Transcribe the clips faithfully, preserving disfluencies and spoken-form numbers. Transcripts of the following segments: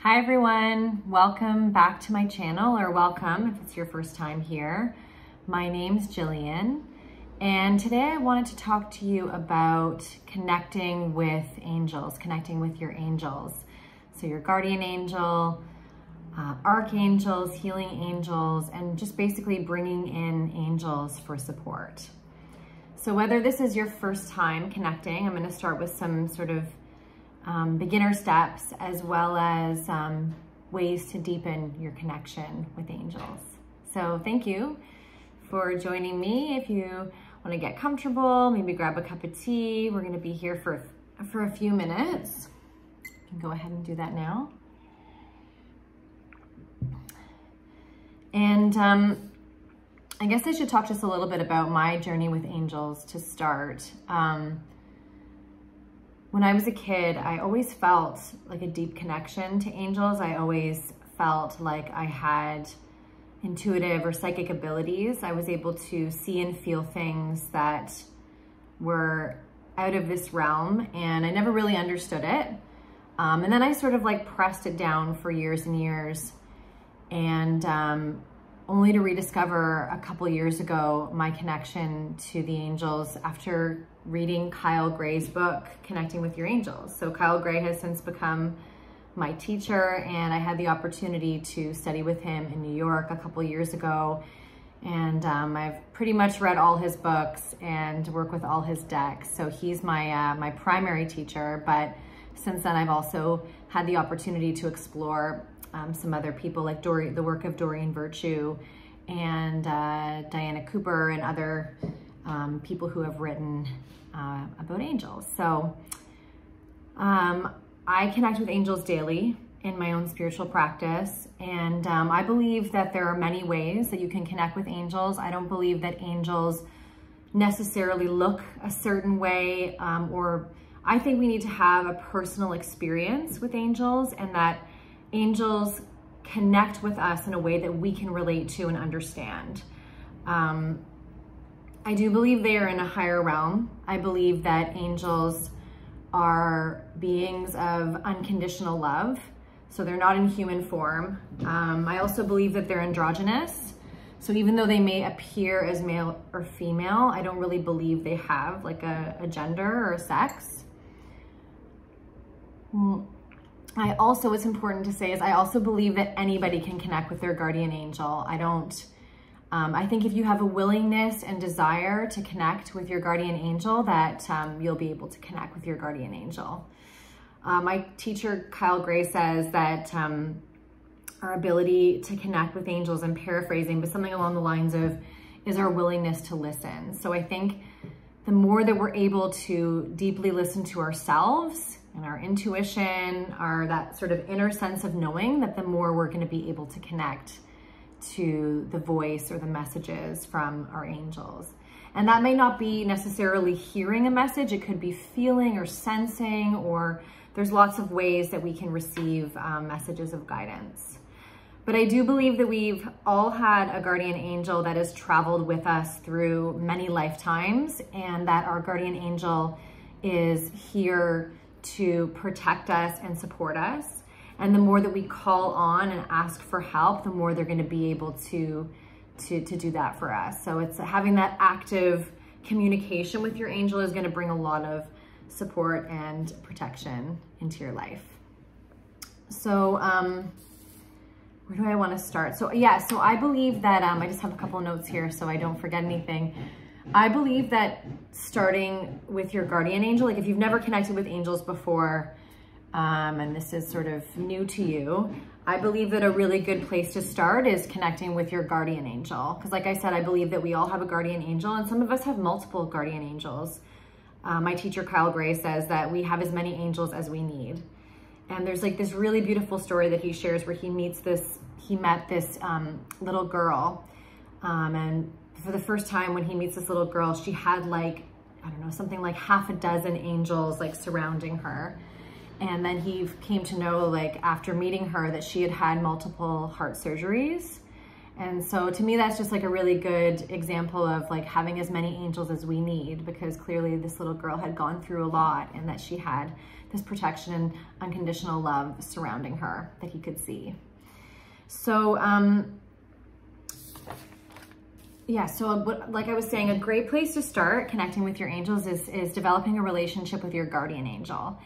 Hi everyone, welcome back to my channel, or welcome if it's your first time here. My name's Jillian, and today I wanted to talk to you about connecting with angels, connecting with your angels. So your guardian angel, uh, archangels, healing angels, and just basically bringing in angels for support. So whether this is your first time connecting, I'm going to start with some sort of Um, beginner steps, as well as um, ways to deepen your connection with angels. So thank you for joining me. If you want to get comfortable, maybe grab a cup of tea. We're going to be here for, for a few minutes. You can go ahead and do that now. And um, I guess I should talk just a little bit about my journey with angels to start. Um, When I was a kid, I always felt like a deep connection to angels. I always felt like I had intuitive or psychic abilities. I was able to see and feel things that were out of this realm, and I never really understood it. Um, and then I sort of like pressed it down for years and years, and um, only to rediscover a couple years ago my connection to the angels after reading Kyle Gray's book, Connecting with Your Angels. So Kyle Gray has since become my teacher, and I had the opportunity to study with him in New York a couple years ago. And um, I've pretty much read all his books and work with all his decks. So he's my, uh, my primary teacher, but since then I've also had the opportunity to explore um, some other people, like Dor- the work of Doreen Virtue and uh, Diana Cooper and other Um, people who have written uh, about angels. So um, I connect with angels daily in my own spiritual practice, and um, I believe that there are many ways that you can connect with angels. I don't believe that angels necessarily look a certain way, um, or I think we need to have a personal experience with angels, and that angels connect with us in a way that we can relate to and understand. Um, I do believe they are in a higher realm. I believe that angels are beings of unconditional love, so they're not in human form. Um, I also believe that they're androgynous, so even though they may appear as male or female, I don't really believe they have like a, a gender or a sex. I also, what's important to say is I also believe that anybody can connect with their guardian angel. I don't Um, I think if you have a willingness and desire to connect with your guardian angel, that um, you'll be able to connect with your guardian angel. Uh, my teacher, Kyle Gray, says that um, our ability to connect with angels, I'm paraphrasing, but something along the lines of, is our willingness to listen. So I think the more that we're able to deeply listen to ourselves and our intuition, our that sort of inner sense of knowing, that the more we're going to be able to connect to the voice or the messages from our angels. And that may not be necessarily hearing a message, it could be feeling or sensing, or there's lots of ways that we can receive um, messages of guidance. But I do believe that we've all had a guardian angel that has traveled with us through many lifetimes, and that our guardian angel is here to protect us and support us. And the more that we call on and ask for help, the more they're going to be able to, to, to do that for us. So it's having that active communication with your angel is going to bring a lot of support and protection into your life. So um, where do I want to start? So yeah, so I believe that, um, I just have a couple of notes here so I don't forget anything. I believe that starting with your guardian angel, like if you've never connected with angels before, Um, and this is sort of new to you, I believe that a really good place to start is connecting with your guardian angel. Because like I said, I believe that we all have a guardian angel, and some of us have multiple guardian angels. Uh, my teacher, Kyle Gray, says that we have as many angels as we need. And there's like this really beautiful story that he shares where he meets this, he met this um, little girl. Um, and for the first time when he meets this little girl, she had like, I don't know, something like half a dozen angels like surrounding her. And then he came to know, like after meeting her, that she had had multiple heart surgeries, And so to me, that's just like a really good example of like having as many angels as we need, because clearly this little girl had gone through a lot and that she had this protection and unconditional love surrounding her that he could see. So, um, yeah, so what, like I was saying, a great place to start connecting with your angels is, is developing a relationship with your guardian angel.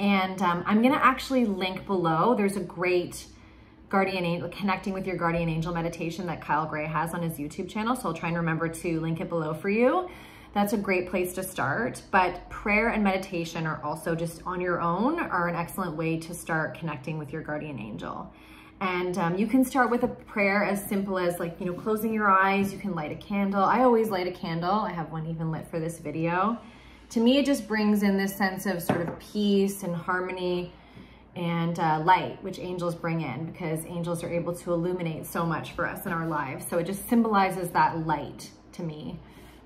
And um, I'm going to actually link below. There's a great guardian angel, connecting with your guardian angel meditation that Kyle Gray has on his YouTube channel. So I'll try and remember to link it below for you. That's a great place to start. But prayer and meditation are also just on your own are an excellent way to start connecting with your guardian angel. And um, you can start with a prayer as simple as like, you know, closing your eyes. You can light a candle. I always light a candle. I have one even lit for this video. To me, it just brings in this sense of sort of peace and harmony and uh, light, which angels bring in, because angels are able to illuminate so much for us in our lives. So it just symbolizes that light to me,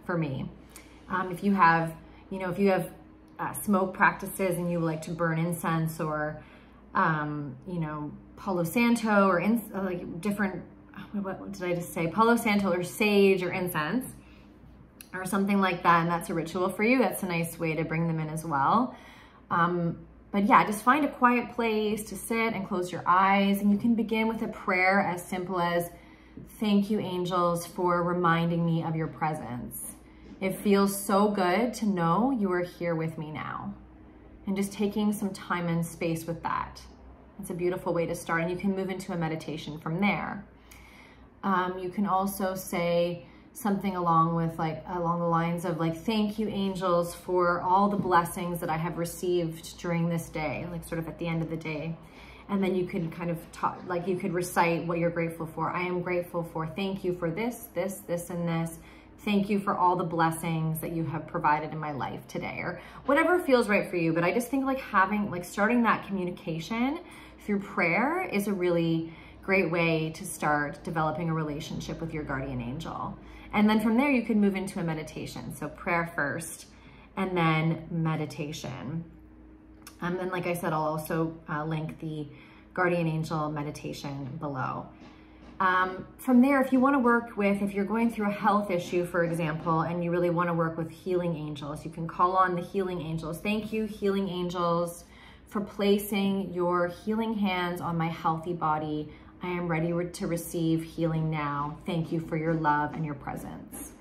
for me. Um, if you have, you know, if you have uh, smoke practices and you like to burn incense or, um, you know, Palo Santo or in, like different, what did I just say? Palo Santo or sage or incense or something like that, and that's a ritual for you, that's a nice way to bring them in as well. Um, But yeah, just find a quiet place to sit and close your eyes. And you can begin with a prayer as simple as, thank you, angels, for reminding me of your presence. It feels so good to know you are here with me now. And just taking some time and space with that. It's a beautiful way to start. And you can move into a meditation from there. Um, you can also say something along with like along the lines of like, thank you, angels, for all the blessings that I have received during this day, like sort of at the end of the day. And then you can kind of talk, like you could recite what you're grateful for. I am grateful for, thank you for this, this, this, and this. Thank you for all the blessings that you have provided in my life today, or whatever feels right for you. But I just think like having, like starting that communication through prayer is a really great way to start developing a relationship with your guardian angel. And then from there, you can move into a meditation. So prayer first, and then meditation. Um, and then, like I said, I'll also uh, link the guardian angel meditation below. Um, from there, if you want to work with, if you're going through a health issue, for example, and you really want to work with healing angels, you can call on the healing angels. Thank you, healing angels, for placing your healing hands on my healthy body. I am ready to receive healing now. Thank you for your love and your presence,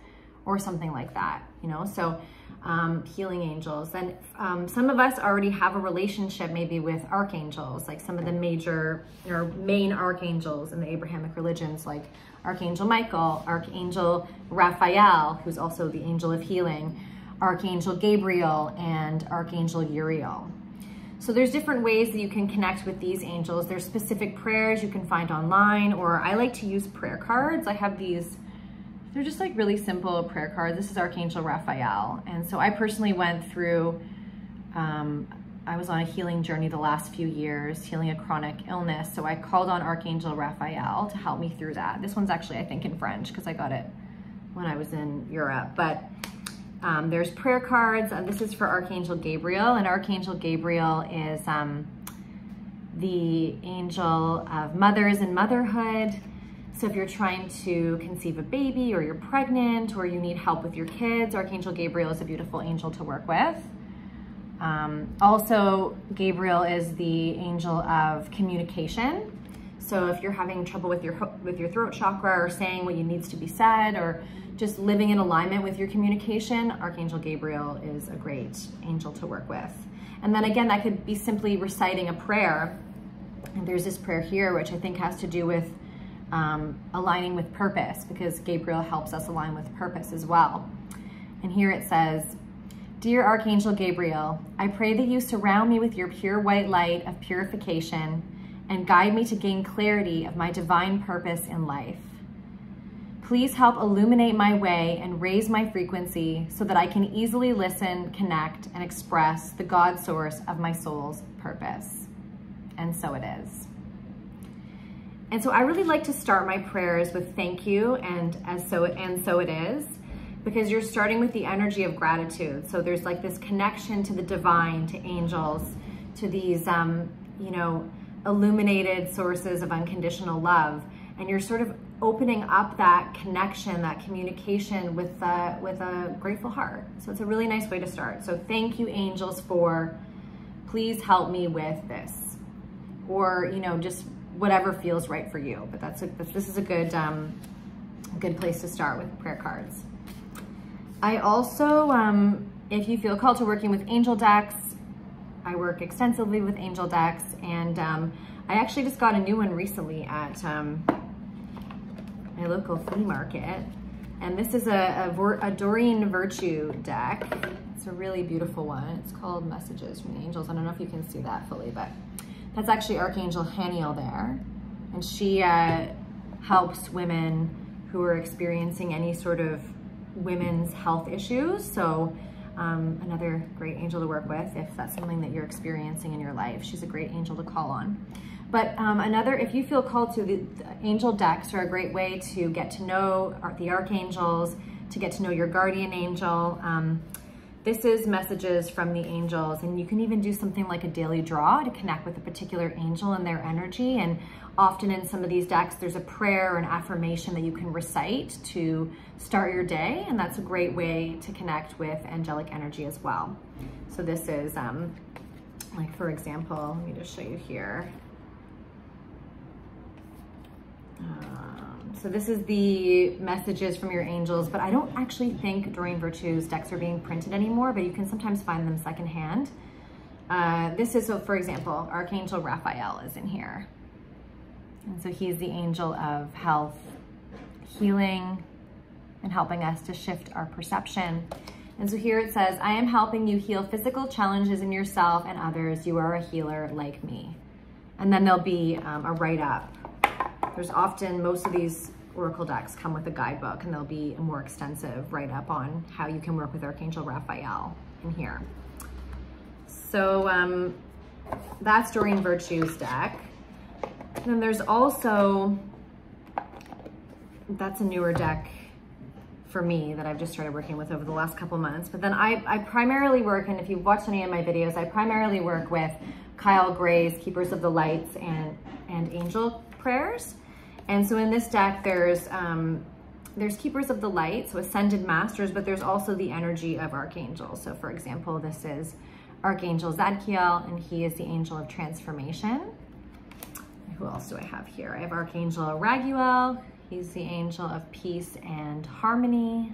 or something like that, you know? So um, healing angels. And um, some of us already have a relationship maybe with archangels, like some of the major or main archangels in the Abrahamic religions, like Archangel Michael, Archangel Raphael, who's also the angel of healing, Archangel Gabriel, and Archangel Uriel. So there's different ways that you can connect with these angels. There's specific prayers you can find online, or I like to use prayer cards. I have these, they're just like really simple prayer cards. This is Archangel Raphael. And so I personally went through, um, I was on a healing journey the last few years, healing a chronic illness. So I called on Archangel Raphael to help me through that. This one's actually, I think, in French, because I got it when I was in Europe. But Um, there's prayer cards, and this is for Archangel Gabriel, and Archangel Gabriel is um, the angel of mothers and motherhood. So if you're trying to conceive a baby, or you're pregnant, or you need help with your kids, Archangel Gabriel is a beautiful angel to work with. Um, also, Gabriel is the angel of communication. So if you're having trouble with your with your throat chakra, or saying what you needs to be said, or just living in alignment with your communication, Archangel Gabriel is a great angel to work with. And then again, that could be simply reciting a prayer. And there's this prayer here, which I think has to do with um, aligning with purpose, because Gabriel helps us align with purpose as well. And here it says, Dear Archangel Gabriel, I pray that you surround me with your pure white light of purification and guide me to gain clarity of my divine purpose in life. Please help illuminate my way and raise my frequency so that I can easily listen, connect, and express the God source of my soul's purpose. And so it is. And so I really like to start my prayers with thank you and as so and so it is, because you're starting with the energy of gratitude. So there's like this connection to the divine, to angels, to these, um, you know, illuminated sources of unconditional love. and you're sort of opening up that connection, that communication with a, with a grateful heart. So it's a really nice way to start. So thank you, angels, for please help me with this, or, you know, just whatever feels right for you. But that's a, this is a good, um, good place to start with prayer cards. I also, um, if you feel called to working with angel decks, I work extensively with angel decks, and um, I actually just got a new one recently at um, my local flea market. And this is a, a, a Doreen Virtue deck. It's a really beautiful one. It's called Messages from the Angels. I don't know if you can see that fully, but that's actually Archangel Haniel there. And she uh, helps women who are experiencing any sort of women's health issues. So um, another great angel to work with if that's something that you're experiencing in your life. She's a great angel to call on. But um, another, if you feel called to, the, the angel decks are a great way to get to know the archangels, to get to know your guardian angel. Um, this is Messages from the Angels, and you can even do something like a daily draw to connect with a particular angel and their energy. And often in some of these decks, there's a prayer or an affirmation that you can recite to start your day, and that's a great way to connect with angelic energy as well. So this is, um, like for example, let me just show you here. Um, so this is the Messages from your Angels, but I don't actually think Doreen Virtue's decks are being printed anymore, but you can sometimes find them secondhand. Uh, this is, so for example, Archangel Raphael is in here. And so he's the angel of health, healing, and helping us to shift our perception. And so here it says, I am helping you heal physical challenges in yourself and others. You are a healer like me. And then there'll be um, a write-up. There's often, most of these oracle decks come with a guidebook, and there'll be a more extensive write-up on how you can work with Archangel Raphael in here. So um, that's Doreen Virtue's deck. And then there's also, that's a newer deck for me that I've just started working with over the last couple months. But then I, I primarily work, and if you've watched any of my videos, I primarily work with Kyle Gray's Keepers of the Lights and, and Angel Prayers. And so in this deck, there's um, there's Keepers of the Light, so Ascended Masters, but there's also the energy of Archangels. So for example, this is Archangel Zadkiel, and he is the Angel of Transformation. Who else do I have here? I have Archangel Raguel, he's the Angel of Peace and Harmony.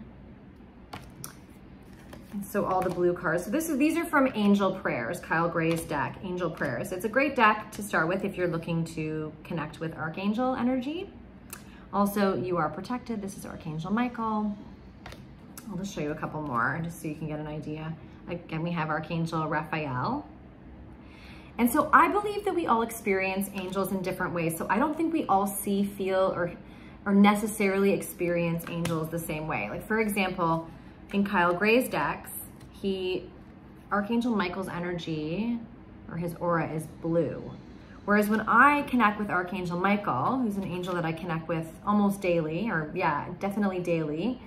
And so all the blue cards. So this is, these are from Angel Prayers, Kyle Gray's deck, Angel Prayers. It's a great deck to start with if you're looking to connect with Archangel energy. Also, You Are Protected. This is Archangel Michael. I'll just show you a couple more just so you can get an idea. Again, we have Archangel Raphael. And so I believe that we all experience angels in different ways. So I don't think we all see, feel, or, or necessarily experience angels the same way. Like for example, in Kyle Gray's decks, he, Archangel Michael's energy or his aura is blue. Whereas when I connect with Archangel Michael, who's an angel that I connect with almost daily, or yeah, definitely daily,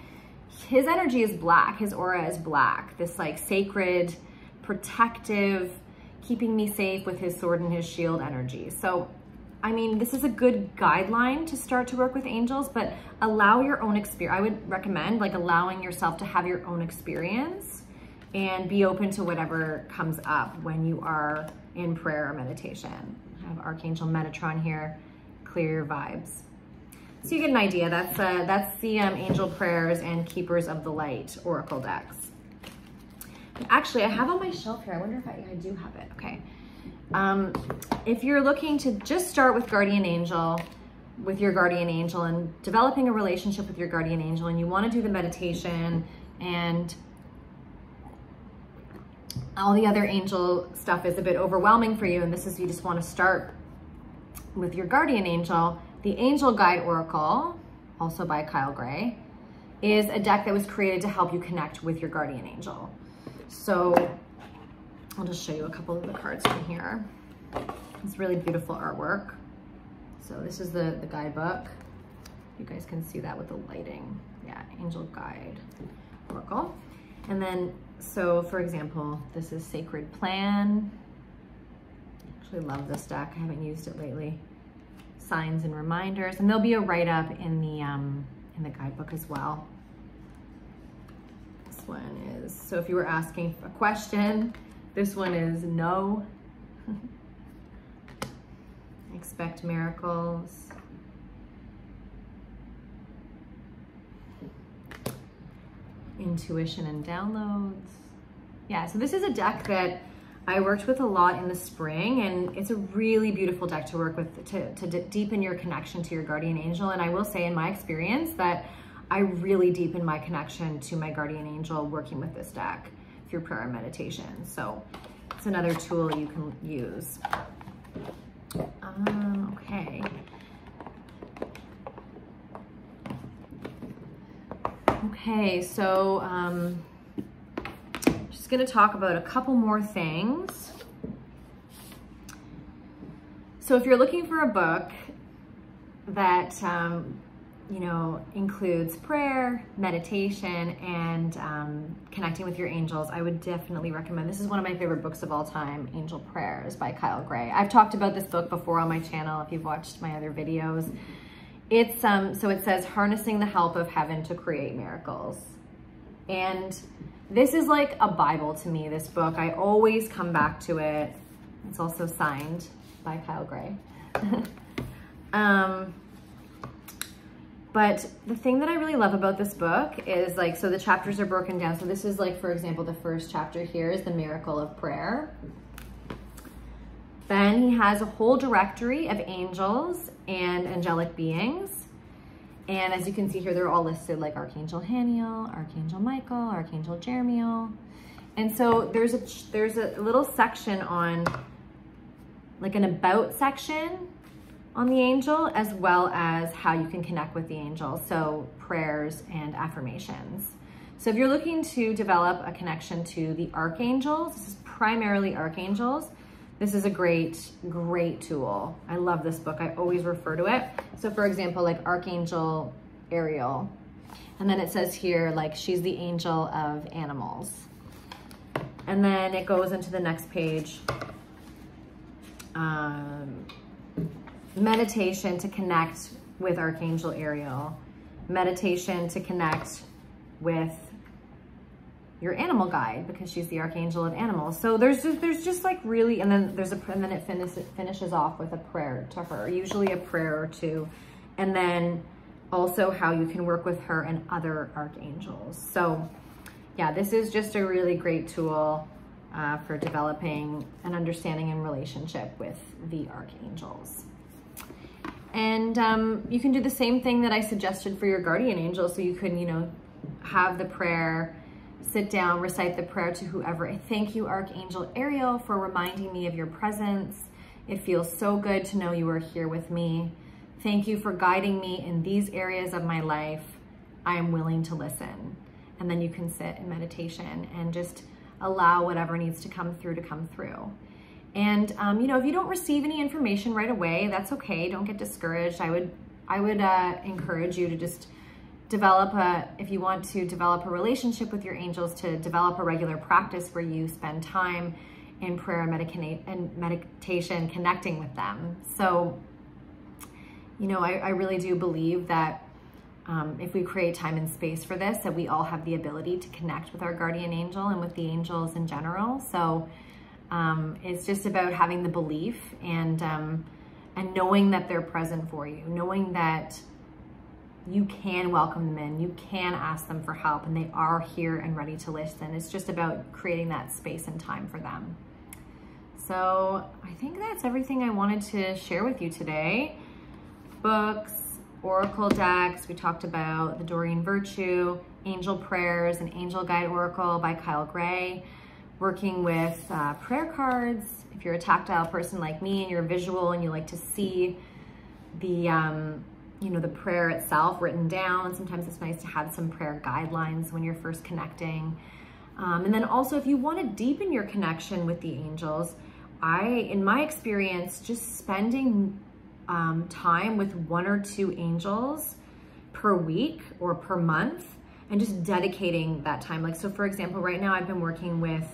his energy is black, his aura is black. This like sacred, protective, keeping me safe with his sword and his shield energy. So, I mean, this is a good guideline to start to work with angels, but allow your own experience. I would recommend like allowing yourself to have your own experience and be open to whatever comes up when you are in prayer or meditation. I have Archangel Metatron here, clear your vibes. So you get an idea. That's, uh, that's the um, Angel Prayers and Keepers of the Light oracle decks. Actually, I have on my shelf here. I wonder if I, I do have it. Okay. Um, if you're looking to just start with guardian angel, with your guardian angel and developing a relationship with your guardian angel, and you want to do the meditation and all the other angel stuff is a bit overwhelming for you, and this is, you just want to start with your guardian angel, the Angel Guide Oracle, also by Kyle Gray, is a deck that was created to help you connect with your guardian angel. So I'll just show you a couple of the cards from here. It's really beautiful artwork. So this is the, the guidebook. You guys can see that with the lighting. Yeah, Angel Guide Oracle. And then, so for example, this is Sacred Plan. I actually love this deck. I haven't used it lately. signs and reminders, and there'll be a write-up in the um, in the guidebook as well. This one is, so if you were asking a question, this one is no. Expect miracles. Intuition and downloads. Yeah, so this is a deck that I worked with a lot in the spring, and it's a really beautiful deck to work with to, to d deepen your connection to your guardian angel. And I will say in my experience that I really deepened my connection to my guardian angel working with this deck through prayer and meditation. So it's another tool you can use. Um, okay. Okay, so um, just gonna talk about a couple more things. So if you're looking for a book that, um, you know, includes prayer, meditation, and um, connecting with your angels, I would definitely recommend, this is one of my favorite books of all time, Angel Prayers by Kyle Gray. I've talked about this book before on my channel if you've watched my other videos. It's, um, so it says, harnessing the help of heaven to create miracles. And this is like a Bible to me, this book. I always come back to it. It's also signed by Kyle Gray. um, but the thing that I really love about this book is like, so the chapters are broken down. So this is like, for example, the first chapter here is the miracle of prayer. Then he has a whole directory of angels and angelic beings. And as you can see here, they're all listed, like Archangel Haniel, Archangel Michael, Archangel Jeremiel. And so there's a, there's a little section on, like an about section on the angel, as well as how you can connect with the angel. So prayers and affirmations. So if you're looking to develop a connection to the archangels, this is primarily archangels, this is a great, great tool. I love this book. I always refer to it. So for example, like Archangel Ariel. And then it says here, like she's the angel of animals. And then it goes into the next page. Um, meditation to connect with Archangel Ariel. Meditation to connect with your animal guide, because she's the archangel of animals. So there's just, there's just like really, and then there's a, and then it finishes finishes off with a prayer to her, usually a prayer or two, and then also how you can work with her and other archangels. So yeah, this is just a really great tool uh, for developing an understanding and relationship with the archangels. And um, you can do the same thing that I suggested for your guardian angel. So you can, you know, have the prayer, sit down, recite the prayer to whoever. Thank you, Archangel Ariel, for reminding me of your presence. It feels so good to know you are here with me. Thank you for guiding me in these areas of my life. I am willing to listen. And then you can sit in meditation and just allow whatever needs to come through to come through. And, um, you know, if you don't receive any information right away, that's okay. Don't get discouraged. I would, I would uh, encourage you to just develop a, if you want to develop a relationship with your angels, to develop a regular practice where you spend time in prayer and meditation connecting with them. So, you know, I, I really do believe that um, if we create time and space for this, that we all have the ability to connect with our guardian angel and with the angels in general. So um, it's just about having the belief and, um, and knowing that they're present for you, knowing that you can welcome them in, you can ask them for help, and they are here and ready to listen. It's just about creating that space and time for them. So I think that's everything I wanted to share with you today. Books, oracle decks, we talked about the Doreen Virtue, Angel Prayers, and Angel Guide Oracle by Kyle Gray, working with uh, prayer cards. If you're a tactile person like me and you're visual and you like to see the, um, you know, the prayer itself written down. Sometimes it's nice to have some prayer guidelines when you're first connecting. Um, and then also if you want to deepen your connection with the angels, I, in my experience, just spending um, time with one or two angels per week or per month and just dedicating that time. Like, so for example, right now I've been working with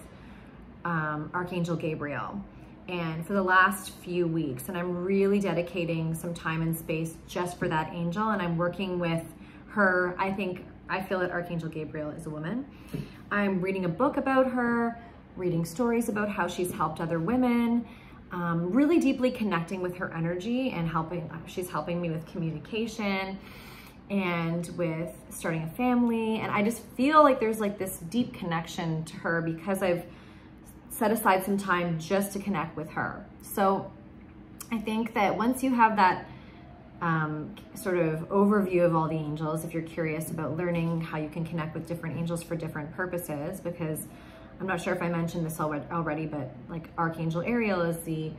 um, Archangel Gabriel. and for the last few weeks, and I'm really dedicating some time and space just for that angel, and I'm working with her. I think, I feel that Archangel Gabriel is a woman. I'm reading a book about her, reading stories about how she's helped other women, um, really deeply connecting with her energy and helping, she's helping me with communication and with starting a family. And I just feel like there's like this deep connection to her because I've set aside some time just to connect with her. So I think that once you have that um, sort of overview of all the angels, if you're curious about learning how you can connect with different angels for different purposes, because I'm not sure if I mentioned this already, but like Archangel Ariel is the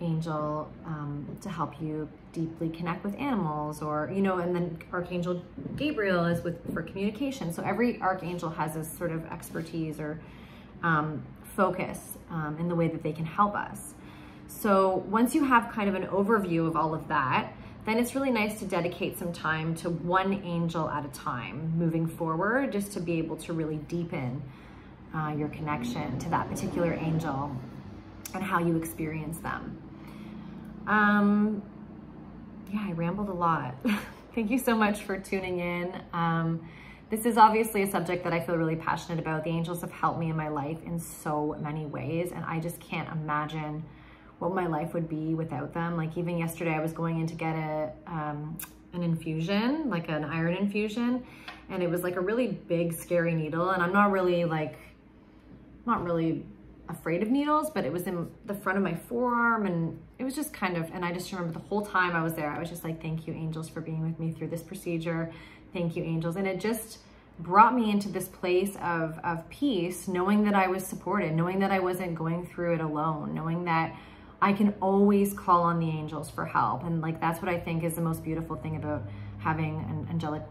angel um, to help you deeply connect with animals, or, you know, and then Archangel Gabriel is with for communication. So every archangel has this sort of expertise or um, focus um, in the way that they can help us. So once you have kind of an overview of all of that, then it's really nice to dedicate some time to one angel at a time moving forward, just to be able to really deepen uh, your connection to that particular angel and how you experience them. Um, yeah, I rambled a lot. Thank you so much for tuning in. Um, This is obviously a subject that I feel really passionate about. The angels have helped me in my life in so many ways, and I just can't imagine what my life would be without them. Like even yesterday, I was going in to get a um, an infusion, like an iron infusion, and it was like a really big, scary needle. And I'm not really like, not really afraid of needles, but it was in the front of my forearm, and it was just kind of. And I just remember the whole time I was there, I was just like, "Thank you, angels, for being with me through this procedure. Thank you, angels." And it just brought me into this place of, of peace, knowing that I was supported, knowing that I wasn't going through it alone, knowing that I can always call on the angels for help. And like, that's what I think is the most beautiful thing about having an angelic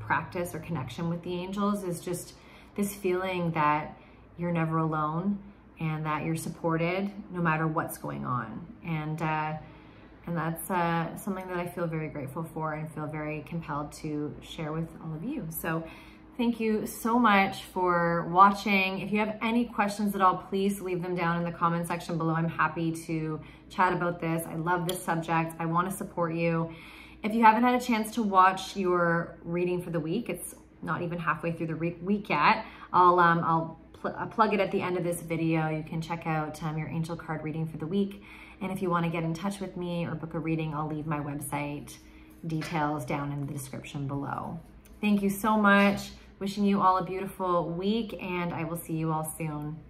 practice or connection with the angels, is just this feeling that you're never alone and that you're supported no matter what's going on. And, uh, And that's uh, something that I feel very grateful for and feel very compelled to share with all of you. So thank you so much for watching. If you have any questions at all, please leave them down in the comment section below. I'm happy to chat about this. I love this subject. I want to support you. If you haven't had a chance to watch your reading for the week, it's not even halfway through the week yet. I'll, um, I'll pl plug it at the end of this video. You can check out um, your angel card reading for the week. And if you want to get in touch with me or book a reading, I'll leave my website details down in the description below. Thank you so much. Wishing you all a beautiful week, and I will see you all soon.